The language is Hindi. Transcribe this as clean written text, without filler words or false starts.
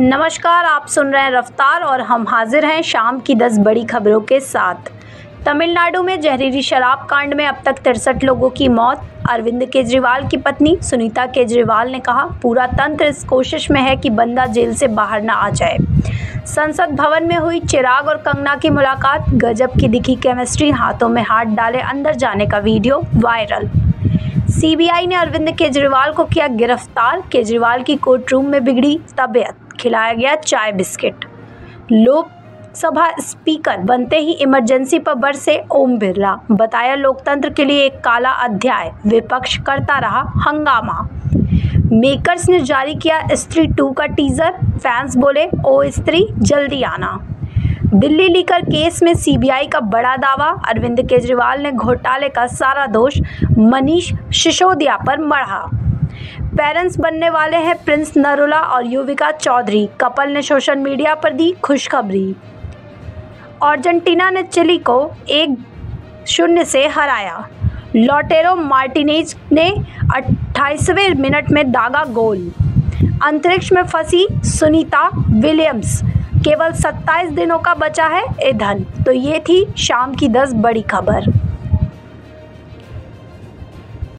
नमस्कार, आप सुन रहे हैं रफ्तार और हम हाजिर हैं शाम की 10 बड़ी खबरों के साथ। तमिलनाडु में जहरीली शराब कांड में अब तक 63 लोगों की मौत। अरविंद केजरीवाल की पत्नी सुनीता केजरीवाल ने कहा, पूरा तंत्र इस कोशिश में है कि बंदा जेल से बाहर ना आ जाए। संसद भवन में हुई चिराग और कंगना की मुलाकात, गजब की दिखी केमिस्ट्री, हाथों में हाथ डाले अंदर जाने का वीडियो वायरल। CBI ने अरविंद केजरीवाल को किया गिरफ्तार। केजरीवाल की कोर्ट रूम में बिगड़ी तबीयत, खिलाया गया चाय बिस्किट। लोक सभा स्पीकर बनते ही इमरजेंसी पर बरसे ओम बिरला, बताया लोकतंत्र के लिए एक काला अध्याय, विपक्ष करता रहा हंगामा। मेकर्स ने जारी किया स्त्री 2 का टीजर, फैंस बोले ओ स्त्री जल्दी आना। दिल्ली लीकर केस में CBI का बड़ा दावा, अरविंद केजरीवाल ने घोटाले का सारा दोष मनीष सिसोदिया पर मढ़ा। पेरेंट्स बनने वाले हैं प्रिंस नरूला और युविका चौधरी, कपल ने सोशल मीडिया पर दी खुशखबरी। अर्जेंटीना ने चिली को 1-0 से हराया। लोटेरो मार्टिनेज ने 28वें मिनट में दागा गोल। अंतरिक्ष में फंसी सुनीता विलियम्स, केवल 27 दिनों का बचा है ईंधन। तो ये थी शाम की 10 बड़ी खबर।